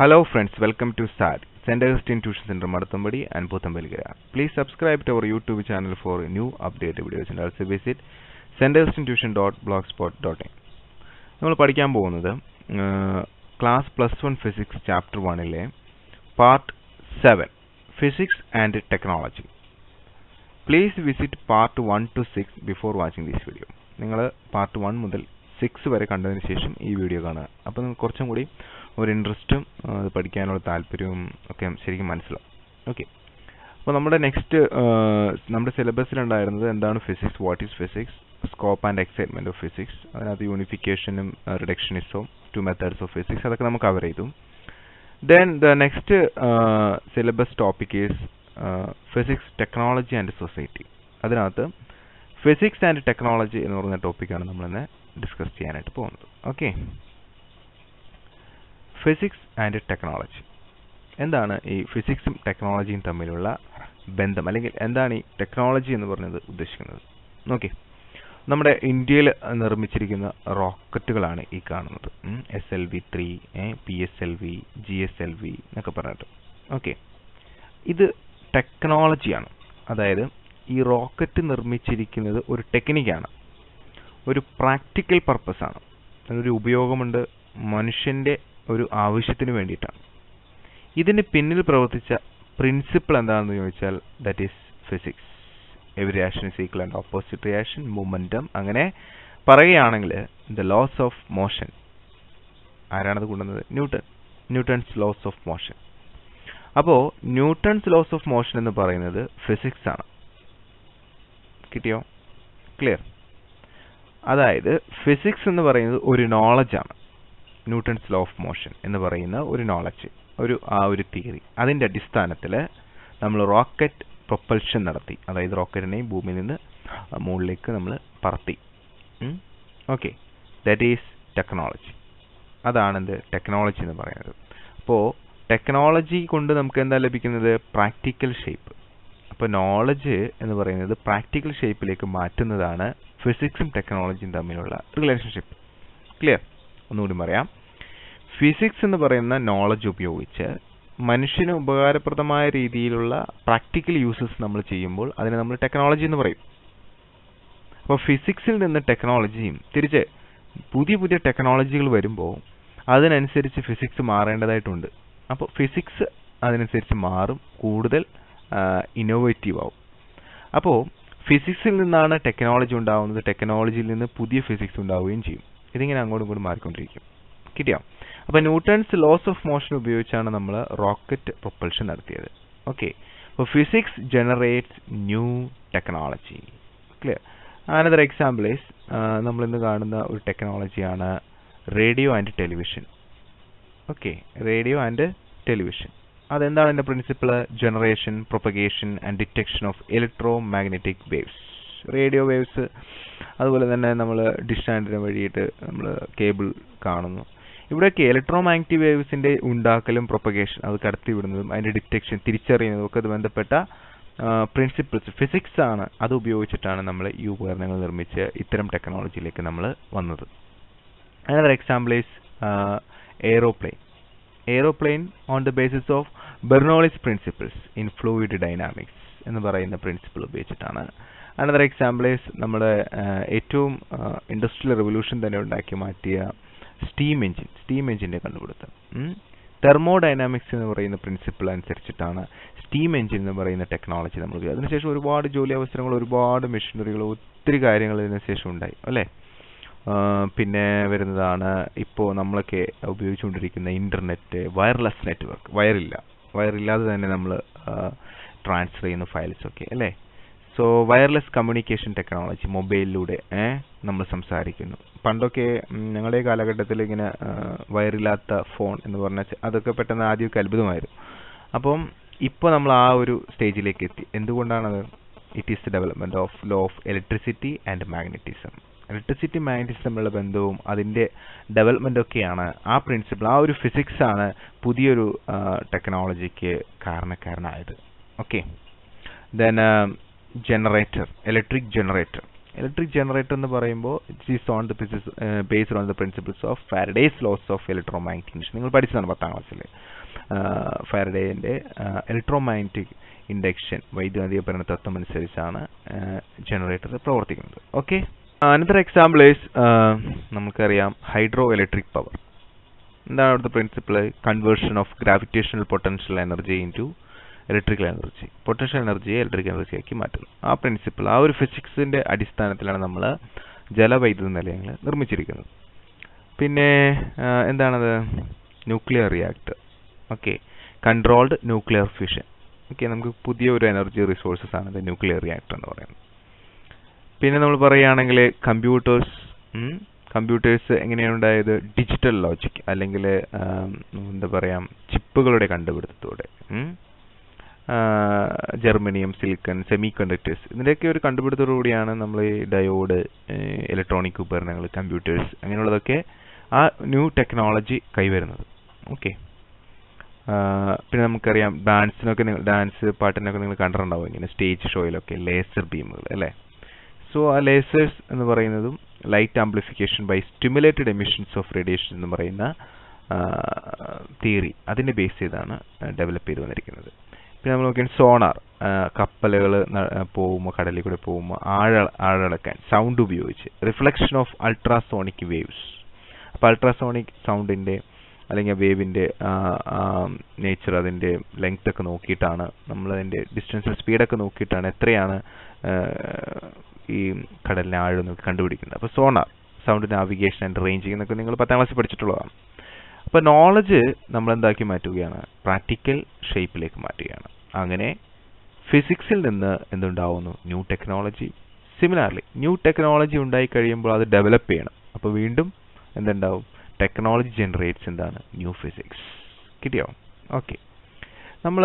Hello friends, welcome to SAD Centre Institution Centre, Marthandamadi and Puthampalligara. Please subscribe to our YouTube channel for new updated videos and also visit SunnyThomasCity.blogspot.in. നമ്മൾ പഠിക്കാൻ പോകുന്നത് class plus 1 physics chapter 1 ലെ part 7 physics and technology. Please visit part 1 to 6 before watching this video. നിങ്ങൾ part 1 മുതൽ 6 വരെ കണ്ടതിന് ശേഷം ഈ വീഡിയോ കാണുക. അപ്പോൾ നിങ്ങൾക്ക് കുറച്ചും കൂടി ഒരു ഇൻട്രസ്റ്റും അത് പഠിക്കാനുള്ള താല്പര്യവും ഒക്കെ ശരിക്കും മനസ്സിലാവും. ഓക്കെ, അപ്പോൾ നമ്മുടെ നെക്സ്റ്റ് നമ്മുടെ സിലബസിലുണ്ടായിരുന്നത് എന്താണ് physics, what is physics, scope and excitement of physics, അതിനകത്ത് യൂണിഫിക്കേഷനും റിഡക്ഷനിസവും ടു മെത്തേഡ്സ് ഓഫ് ഫിസിക്സ്, അതൊക്കെ നമ്മൾ കവർ ചെയ്തു. Then the next syllabus topic is physics technology and society. അതിനകത്ത് ഫിസിക്സ് ആൻഡ് ടെക്നോളജി എന്ന് പറയുന്ന ടോപ്പിക്കാണ് നമ്മളിന്ന് ഡിസ്കസ് ചെയ്യാനായിട്ട് പോകുന്നത്. ഓക്കെ, ഫിസിക്സ് ആൻഡ് ടെക്നോളജി, എന്താണ് ഈ ഫിസിക്സും ടെക്നോളജിയും തമ്മിലുള്ള ബന്ധം, അല്ലെങ്കിൽ എന്താണ് ഈ ടെക്നോളജി എന്ന് പറയുന്നത് ഉദ്ദേശിക്കുന്നത്? ഓക്കെ, നമ്മുടെ ഇന്ത്യയിൽ നിർമ്മിച്ചിരിക്കുന്ന റോക്കറ്റുകളാണ് ഈ കാണുന്നത്. SLV 3, PSLV, GSLV എന്നൊക്കെ പറഞ്ഞിട്ട്. ഓക്കെ, ഇത് ടെക്നോളജിയാണ്. അതായത് ഈ റോക്കറ്റ് നിർമ്മിച്ചിരിക്കുന്നത് ഒരു ടെക്നിക്കാണ്, ഒരു പ്രാക്ടിക്കൽ പർപ്പസാണ്, അതിനൊരു ഉപയോഗമുണ്ട്, മനുഷ്യൻ്റെ ഒരു ആവശ്യത്തിന് വേണ്ടിയിട്ടാണ്. ഇതിന് പിന്നിൽ പ്രവർത്തിച്ച പ്രിൻസിപ്പിൾ എന്താണെന്ന് ചോദിച്ചാൽ that is physics. Every action is equal and opposite reaction, momentum. അങ്ങനെ പറയുകയാണെങ്കിൽ ദ ലോസ് ഓഫ് മോഷൻ, ആരാണത് കൊണ്ടുവന്നത്? Newton's laws of motion. അപ്പോൾ ന്യൂട്ടൺസ് ലോസ് ഓഫ് മോഷൻ എന്ന് പറയുന്നത് ഫിസിക്സ് ആണ്. കിട്ടിയോ? ക്ലിയർ? അതായത് ഫിസിക്സ് എന്ന് പറയുന്നത് ഒരു നോളജാണ്. ന്യൂട്ടൺസ് ലോ ഓഫ് മോഷൻ എന്ന് പറയുന്ന ഒരു നോളജ്, ആ ഒരു തിയറി. അതിൻ്റെ അടിസ്ഥാനത്തിൽ നമ്മൾ റോക്കറ്റ് പ്രൊപ്പൽഷൻ നടത്തി. അതായത് റോക്കറ്റിനെ ഭൂമിയിൽ നിന്ന് മുകളിലേക്ക് നമ്മൾ പറത്തി. Okay, that is technology. അതാണെന്ത് ടെക്നോളജി എന്ന് പറയുന്നത്. അപ്പോൾ ടെക്നോളജി കൊണ്ട് നമുക്ക് എന്താ ലഭിക്കുന്നത്? Practical shape. അപ്പോൾ നോളജ് എന്ന് പറയുന്നത് പ്രാക്ടിക്കൽ ഷേപ്പിലേക്ക് മാറ്റുന്നതാണ് ഫിസിക്സും ടെക്നോളജിയും തമ്മിലുള്ള റിലേഷൻഷിപ്പ്. ക്ലിയർ? ഒന്നുകൂടി പറയാം. ഫിസിക്സ് എന്ന് പറയുന്ന നോളജ് ഉപയോഗിച്ച് മനുഷ്യന് ഉപകാരപ്രദമായ രീതിയിലുള്ള പ്രാക്ടിക്കൽ യൂസസ് നമ്മൾ ചെയ്യുമ്പോൾ അതിനെ നമ്മൾ ടെക്നോളജി എന്ന് പറയും. അപ്പോൾ ഫിസിക്സിൽ നിന്ന് ടെക്നോളജിയും തിരിച്ച് പുതിയ പുതിയ ടെക്നോളജികൾ വരുമ്പോൾ അതിനനുസരിച്ച് ഫിസിക്സ് മാറേണ്ടതായിട്ടുണ്ട്. അപ്പോൾ ഫിസിക്സ് അതിനനുസരിച്ച് മാറും, കൂടുതൽ ഇന്നോവേറ്റീവ് ആവും. അപ്പോൾ ഫിസിക്സിൽ നിന്നാണ് ടെക്നോളജി ഉണ്ടാവുന്നത്, ടെക്നോളജിയിൽ നിന്ന് പുതിയ ഫിസിക്സ് ഉണ്ടാവുകയും ചെയ്യും. ഇതിങ്ങനെ അങ്ങോട്ടും ഇങ്ങോട്ടും മാറിക്കൊണ്ടിരിക്കും. കിട്ടിയോ? അപ്പോൾ ന്യൂട്ടൺസ് ലോസ് ഓഫ് മോഷൻ ഉപയോഗിച്ചാണ് നമ്മൾ റോക്കറ്റ് പ്രൊപ്പൽഷൻ നടത്തിയത്. ഓക്കെ, അപ്പോൾ physics generates new technology. Clear? Another example is നമ്മളിന്ന് കാണുന്ന ഒരു ടെക്നോളജിയാണ് radio and television. Okay, radio and television. അതെന്താണ് എൻ്റെ principle? Generation, propagation and detection of electromagnetic waves. Radio waves, അതുപോലെ തന്നെ നമ്മൾ ഡിഷ് ആൻറ്റിന വഴിയിട്ട് നമ്മൾ കേബിൾ കാണുന്നു. ഇവിടെയൊക്കെ ഇലക്ട്രോ മാഗ്നറ്റിക് വേവ്സിൻ്റെ ഉണ്ടാക്കലും പ്രൊപ്പഗേഷൻ, അത് കടത്തിവിടുന്നതും അതിൻ്റെ ഡിറ്റക്ഷൻ, തിരിച്ചറിയുന്നതും ഒക്കെ അത് ബന്ധപ്പെട്ട പ്രിൻസിപ്പിൾസ് ഫിസിക്സ് ആണ്. അത് ഉപയോഗിച്ചിട്ടാണ് നമ്മൾ ഈ ഉപകരണങ്ങൾ നിർമ്മിച്ച് ഇത്തരം ടെക്നോളജിയിലേക്ക് നമ്മൾ വന്നത്. Another example is aeroplane. Aeroplane on the basis of Bernoulli's principles in fluid dynamics എന്ന് പറയുന്ന പ്രിൻസിപ്പിൾ ഉപയോഗിച്ചിട്ടാണ്. അനദർ എക്സാമ്പിൾ ഈസ് നമ്മുടെ ഏറ്റവും ഇൻഡസ്ട്രിയൽ റെവല്യൂഷൻ തന്നെ ഉണ്ടാക്കി മാറ്റിയ സ്റ്റീം എഞ്ചിൻ്റെ കണ്ടുപിടുത്തം. തെർമോ ഡൈനാമിക്സ് എന്ന് പറയുന്ന പ്രിൻസിപ്പിൾ അനുസരിച്ചിട്ടാണ് സ്റ്റീം എഞ്ചിൻ എന്ന് പറയുന്ന ടെക്നോളജി നമ്മൾ ഉപയോഗിച്ചത്. അതിനുശേഷം ഒരുപാട് ജോലി അവസരങ്ങൾ, ഒരുപാട് മെഷീനറികൾ, ഒത്തിരി കാര്യങ്ങൾ ഇതിനുശേഷം ഉണ്ടായി, അല്ലേ? പിന്നെ വരുന്നതാണ് ഇപ്പോൾ നമ്മളൊക്കെ ഉപയോഗിച്ചുകൊണ്ടിരിക്കുന്ന ഇൻ്റർനെറ്റ്, വയർലെസ് നെറ്റ്വർക്ക്. വയറില്ലാതെ തന്നെ നമ്മൾ ട്രാൻസ്ഫർ ചെയ്യുന്ന ഫയൽസൊക്കെ, അല്ലേ? സോ വയർലെസ് കമ്മ്യൂണിക്കേഷൻ ടെക്നോളജി, മൊബൈലിലൂടെ നമ്മൾ സംസാരിക്കുന്നു. പണ്ടൊക്കെ ഞങ്ങളുടെ കാലഘട്ടത്തിൽ ഇങ്ങനെ വയറില്ലാത്ത ഫോൺ എന്ന് പറഞ്ഞാൽ അതൊക്കെ പെട്ടെന്ന് ആദ്യമൊക്കെ അത്ഭുതമായിരുന്നു. അപ്പം ഇപ്പോൾ നമ്മൾ ആ ഒരു സ്റ്റേജിലേക്ക് എത്തി. എന്തുകൊണ്ടാണത്? It is the development of law of electricity and magnetism. Electricity magnetism തമ്മിലുള്ള ബന്ധവും അതിൻ്റെ ഡെവലപ്മെൻറ്റൊക്കെയാണ് ആ പ്രിൻസിപ്പിൾ, ആ ഒരു ഫിസിക്സാണ് പുതിയൊരു ടെക്നോളജിക്ക് കാരണക്കാരനായത്. Okay, then generator, electric generator. Electric generator ennu parayumbo it is on the based on the principles of Faraday's laws of electromagnetism. Ningal padichana 10th class il Faraday inde electromagnetic induction വൈദ്യുതകാന്തിക പരിണതത്വം അനുസരിച്ചാണ് generator പ്രവർത്തിക്കുന്നത്. Okay, another example is നമുക്കറിയാം hydroelectric power. എന്താണ് അടുത്ത principle? Conversion of gravitational potential energy into electrical energy, potential എനർജിയെ electrical എനർജിയാക്കി മാറ്റുന്നു. ആ പ്രിൻസിപ്പിൾ, ആ ഒരു ഫിസിക്സിൻ്റെ അടിസ്ഥാനത്തിലാണ് നമ്മൾ ജലവൈദ്യുത നിലയങ്ങൾ നിർമ്മിച്ചിരിക്കുന്നത്. പിന്നെ എന്താണത്? Nuclear reactor. Okay, controlled nuclear fusion. Okay, നമുക്ക് പുതിയ ഒരു എനർജി റിസോഴ്സസ് ആണ് ഇത് ന്യൂക്ലിയർ റിയാക്ടർ എന്ന് പറയുന്നത്. പിന്നെ നമ്മൾ പറയുകയാണെങ്കിൽ കമ്പ്യൂട്ടേഴ്സ്, കമ്പ്യൂട്ടേഴ്സ് എങ്ങനെയാണ് ഉണ്ടായത്? ഡിജിറ്റൽ ലോജിക് അല്ലെങ്കിൽ എന്താ പറയുക, ചിപ്പുകളുടെ കണ്ടുപിടുത്തത്തോടെ. ജർമ്മനിയം, സിലിക്കൺ, സെമി കണ്ടക്ടേഴ്സ് ഇതിൻ്റെയൊക്കെ ഒരു കണ്ടുപിടുത്തത്തോടുകൂടിയാണ് നമ്മൾ ഈ ഡയോഡ്, ഇലക്ട്രോണിക് ഉപകരണങ്ങൾ, കമ്പ്യൂട്ടേഴ്സ് അങ്ങനെയുള്ളതൊക്കെ ആ ന്യൂ ടെക്നോളജി കൈവരുന്നത്. ഓക്കെ, പിന്നെ നമുക്കറിയാം ഡാൻസിനൊക്കെ, ഡാൻസ് പാട്ടിനൊക്കെ നിങ്ങൾ കണ്ടിട്ടുണ്ടാവും ഇങ്ങനെ സ്റ്റേജ് ഷോയിലൊക്കെ ലേസർ ബീമുകൾ അല്ലേ. സോ ആ ലേസേഴ്സ് എന്ന് പറയുന്നതും light amplification by stimulated emissions of radiation എന്ന് പറയുന്ന തിയറി, അതിനെ ബേസ് ചെയ്താണ് ഡെവലപ്പ് ചെയ്ത് വന്നിരിക്കുന്നത്. പിന്നെ നമ്മൾ നോക്കിയാൽ സോണാർ, കപ്പലുകൾ പോകുമ്പോൾ, കടലിൽ കൂടെ പോകുമ്പോൾ ആഴളക്കാൻ സൗണ്ട് ഉപയോഗിച്ച്, റിഫ്ലക്ഷൻ ഓഫ് അൾട്രാസോണിക് വേവ്സ്. അപ്പോൾ അൾട്രാസോണിക് സൗണ്ടിൻ്റെ അല്ലെങ്കിൽ വേവിൻ്റെ നേച്ചർ, അതിൻ്റെ ലെങ്ത് ഒക്കെ നോക്കിയിട്ടാണ് നമ്മളതിൻ്റെ ഡിസ്റ്റൻസ്, സ്പീഡൊക്കെ നോക്കിയിട്ടാണ് എത്രയാണ് ഈ കടലിന് ആഴം എന്നൊക്കെ കണ്ടുപിടിക്കുന്നത്. അപ്പോൾ sonar, sound navigation and ranging എന്നൊക്കെ നിങ്ങൾ 10th ക്ലാസ്സിൽ പഠിച്ചിട്ടുള്ളതാണ്. അപ്പോൾ നോളജ് നമ്മളെന്താക്കി മാറ്റുകയാണ്? പ്രാക്ടിക്കൽ ഷേപ്പിലേക്ക് മാറ്റുകയാണ്. അങ്ങനെ ഫിസിക്സിൽ നിന്ന് എന്തുണ്ടാവുന്നു? New technology. Similarly new technology ഉണ്ടായി കഴിയുമ്പോൾ അത് ഡെവലപ്പ് ചെയ്യണം. അപ്പോൾ വീണ്ടും എന്തുണ്ടാവും? ടെക്നോളജി ജനറേറ്റ്സ് എന്താണ്? New physics. കിട്ടിയോ? ഓക്കെ, നമ്മൾ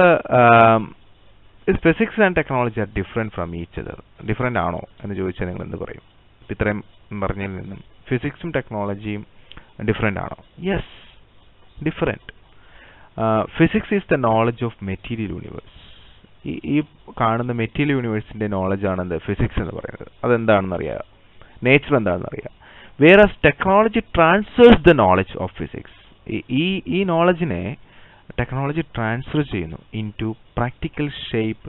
physics and technology are different from each other. Different ആണോ എന്ന് ചോദിച്ചാൽ നിങ്ങൾ എന്ത് പറയും? ഇത്രയും പറഞ്ഞതിൽ നിന്നും ഫിസിക്സും ടെക്നോളജിയും ഡിഫറെൻ്റ് ആണോ? Yes, different. Physics is the knowledge of material universe. ഈ കാണുന്ന മെറ്റീരിയൽ യൂണിവേഴ്സിൻ്റെ നോളജാണെന്ത്? ഫിസിക്സ് എന്ന് പറയുന്നത്. അതെന്താണെന്നറിയുക, നേച്ചർ എന്താണെന്നറിയുക. Whereas technology transfers the knowledge of physics. ഈ നോളജിനെ ടെക്നോളജി ട്രാൻസ്ഫർ ചെയ്യുന്നു into practical shape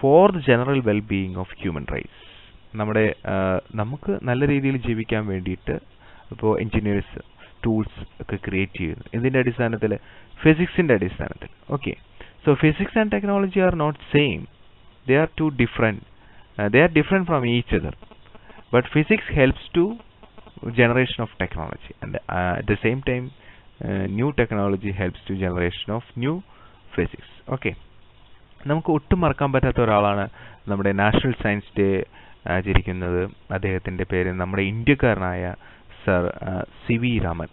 for the general wellbeing of human rights. നമ്മുടെ നമുക്ക് നല്ല രീതിയിൽ ജീവിക്കാൻ വേണ്ടിയിട്ട് ഇപ്പോൾ എൻജിനീയേഴ്സ് ടൂൾസ് ഒക്കെ ക്രിയേറ്റ് ചെയ്യുന്നു. ഇതിൻ്റെ അടിസ്ഥാനത്തിൽ, ഫിസിക്സിൻ്റെ അടിസ്ഥാനത്തിൽ. Okay, so physics and technology are not same, they are two different, they are different from each other. But physics helps to generation of technology, and at the same time new technology helps to generation of new physics. Okay, നമുക്ക് ഒട്ടും മറക്കാൻ പറ്റാത്ത ഒരാളാണ് നമ്മുടെ national science day ആചരിക്കുന്നത്. അദ്ദേഹത്തിൻ്റെ പേര് നമ്മുടെ ഇന്ത്യക്കാരനായ സർ സി വി രാമൻ.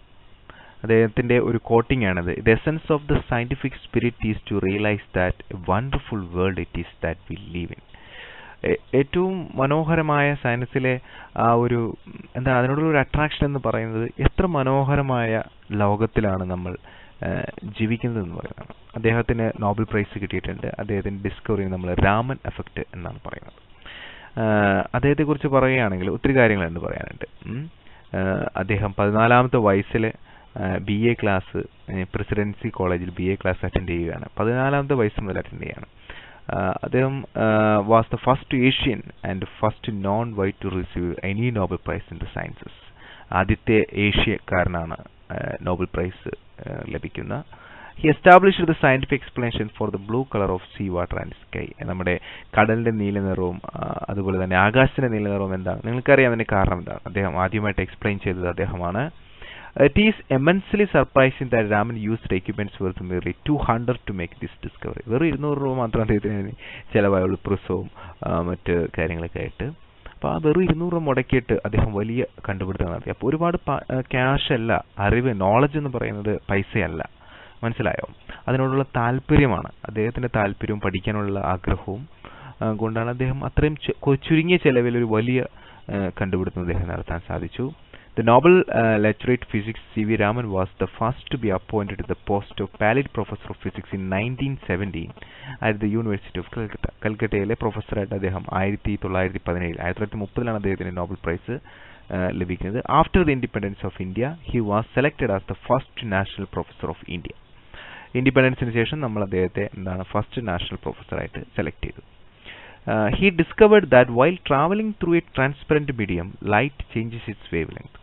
അദ്ദേഹത്തിൻ്റെ ഒരു കോട്ടിംഗ് ആണത്. The essence of the scientific spirit is to realise that wonderful world it is that we live in. ഏറ്റവും മനോഹരമായ സയൻസിലെ ആ ഒരു എന്താണ് അതിനോടുള്ളൊരു അട്രാക്ഷൻ എന്ന് പറയുന്നത്, എത്ര മനോഹരമായ ലോകത്തിലാണ് നമ്മൾ ജീവിക്കുന്നതെന്ന് പറയുന്നതാണ്. അദ്ദേഹത്തിന് നോബൽ പ്രൈസ് കിട്ടിയിട്ടുണ്ട്. അദ്ദേഹത്തിൻ്റെ ഡിസ്കവറി നമ്മൾ രാമൻ എഫക്റ്റ് എന്നാണ് പറയുന്നത്. അദ്ദേഹത്തെക്കുറിച്ച് പറയുകയാണെങ്കിൽ ഒത്തിരി കാര്യങ്ങളുണ്ട് പറയാനുണ്ട്. അദ്ദേഹം 14th വയസ്സിൽ BA ക്ലാസ് പ്രസിഡൻസി കോളേജിൽ BA ക്ലാസ് അറ്റൻഡ് ചെയ്യുകയാണ്. 14th വയസ്സ് മുതൽ അറ്റൻഡ് ചെയ്യുകയാണ്. അദ്ദേഹം was the first Asian and first non white to receive any Nobel prize in the sciences. ആദ്യത്തെ ഏഷ്യക്കാരനാണ് നോബൽ പ്രൈസ് ലഭിക്കുന്ന. He established the scientific explanation for the blue colour of sea water and sky. നമ്മുടെ കടലിൻ്റെ നീല നിറവും അതുപോലെ തന്നെ ആകാശത്തിൻ്റെ നീല നിറവും എന്താണ്? നിങ്ങൾക്കറിയാം അതിന് കാരണം എന്താണ്. അദ്ദേഹം ആദ്യമായിട്ട് എക്സ്പ്ലെയിൻ ചെയ്തത് അദ്ദേഹമാണ്. It is immensely surprising that Raman used equipments worth merely 200 to make this discovery. വെറും 200 രൂപ മാത്രം അദ്ദേഹത്തിന് ചിലവായുള്ള പ്രസവവും മറ്റ് കാര്യങ്ങളൊക്കെ ആയിട്ട്. അപ്പോൾ ആ വെറും 200 രൂപ മുടക്കിയിട്ട് അദ്ദേഹം വലിയ കണ്ടുപിടുത്തം നടത്തി. അപ്പോൾ ഒരുപാട് ക്യാഷ് അല്ല, അറിവ്, നോളജ് എന്ന് പറയുന്നത് പൈസയല്ല. മനസ്സിലായോ? അതിനോടുള്ള താല്പര്യമാണ്. അദ്ദേഹത്തിൻ്റെ താല്പര്യവും പഠിക്കാനുള്ള ആഗ്രഹവും കൊണ്ടാണ് അദ്ദേഹം അത്രയും ചുരുങ്ങിയ ചിലവിൽ ഒരു വലിയ കണ്ടുപിടുത്തം അദ്ദേഹം നടത്താൻ സാധിച്ചു. The Nobel laureate physics C. V. Raman was the first to be appointed to the post of Palid Professor of Physics in 1970 at the University of Calcutta. Calcuttayile Professor at Adeham 1917. 1930 ആണ് അദ്ദേഹത്തിന് Nobel Prize ലഭിക്കുന്നത്. After the independence of India, he was selected as the first national professor of India. Independence initiation, നമ്മൾ അദ്ദേഹത്തെ എന്താണ് first national professor ആയിട്ട് select ചെയ്തു. He discovered that while traveling through a transparent medium, light changes its wavelength.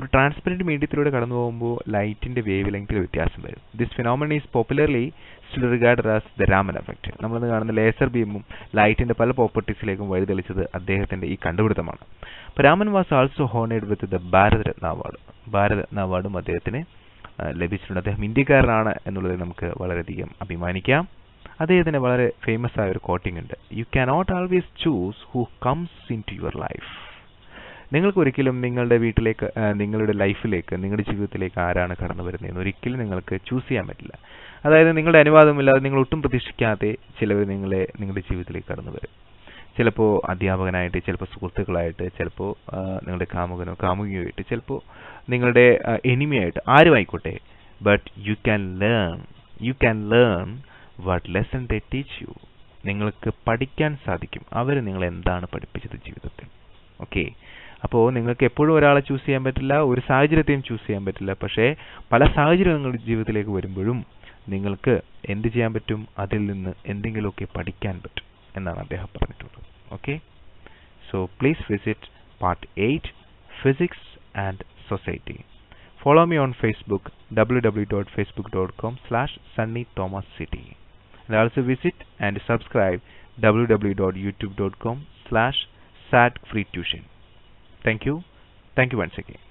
ഒരു transparent മീഡിയത്തിലൂടെ കടന്നു പോകുമ്പോൾ ലൈറ്റിന്റെ വേവ് ലെങ്ത്തിൽ വ്യത്യാസം വരും. This phenomenon is popularly still regarded as the Raman effect. നമ്മളന്ന് കാണുന്ന ലേസർ ബീമും ലൈറ്റിന്റെ പല പ്രോപ്പർട്ടീസിലേക്കും വഴിതെളിച്ചത് അദ്ദേഹത്തിന്റെ ഈ കണ്ടുപിടുത്തമാണ്. അപ്പോൾ Raman was also honoured with the Bharat Ratna award. Bharat Ratna അവാർഡും അദ്ദേഹത്തിന് ലഭിച്ചിട്ടുണ്ട്. അദ്ദേഹം ഇന്ത്യക്കാരനാണ് എന്നുള്ളത് നമുക്ക് വളരെയധികം അഭിമാനിക്കാം. അദ്ദേഹത്തിന് വളരെ ഫേമസ് ആയ ഒരു കോട്ടിംഗ് ഉണ്ട്. You cannot always choose who comes in to your life. നിങ്ങൾക്കൊരിക്കലും നിങ്ങളുടെ വീട്ടിലേക്ക്, നിങ്ങളുടെ ലൈഫിലേക്ക്, നിങ്ങളുടെ ജീവിതത്തിലേക്ക് ആരാണ് കടന്നു വരുന്നതെന്ന് ഒരിക്കലും നിങ്ങൾക്ക് ചൂസ് ചെയ്യാൻ പറ്റില്ല. അതായത് നിങ്ങളുടെ അനുവാദമില്ലാതെ, നിങ്ങൾ ഒട്ടും പ്രതീക്ഷിക്കാതെ ചിലവർ നിങ്ങളുടെ ജീവിതത്തിലേക്ക് കടന്നു വരും. ചിലപ്പോൾ അധ്യാപകനായിട്ട്, ചിലപ്പോൾ സുഹൃത്തുക്കളായിട്ട്, ചിലപ്പോൾ നിങ്ങളുടെ കാമുകനോ കാമുകിയോ ആയിട്ട്, ചിലപ്പോൾ നിങ്ങളുടെ എനിമിയായിട്ട്, ആരുമായിക്കോട്ടെ. But you can learn what lesson they teach you. നിങ്ങൾക്ക് പഠിക്കാൻ സാധിക്കും അവർ നിങ്ങൾ എന്താണ് പഠിപ്പിച്ചത് ജീവിതത്തിൽ. ഓക്കെ, അപ്പോൾ നിങ്ങൾക്ക് എപ്പോഴും ഒരാളെ ചൂസ് ചെയ്യാൻ പറ്റില്ല, ഒരു സാഹചര്യത്തെയും ചൂസ് ചെയ്യാൻ പറ്റില്ല. പക്ഷേ പല സാഹചര്യം നിങ്ങളുടെ ജീവിതത്തിലേക്ക് വരുമ്പോഴും നിങ്ങൾക്ക് എന്ത് ചെയ്യാൻ പറ്റും, അതിൽ നിന്ന് എന്തെങ്കിലുമൊക്കെ പഠിക്കാൻ പറ്റും എന്നാണ് അദ്ദേഹം പറഞ്ഞിട്ടുള്ളത്. Okay, so please visit part 8 physics and society. Follow me on Facebook, www.facebook.com/SunnyThomasCity. And also visit and subscribe www.youtube.com/SAD Free Tuition. Thank you. Thank you once again.